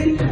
sempre